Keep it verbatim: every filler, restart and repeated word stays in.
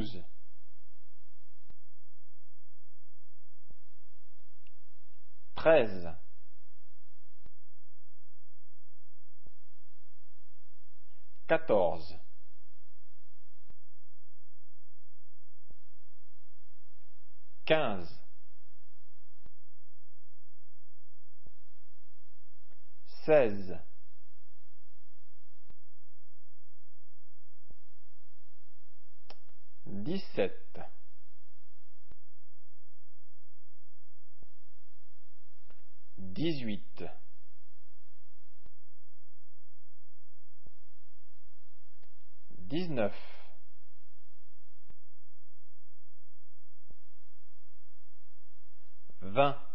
douze. treize. quatorze. quinze. seize. dix-sept. dix-huit. dix-neuf. vingt.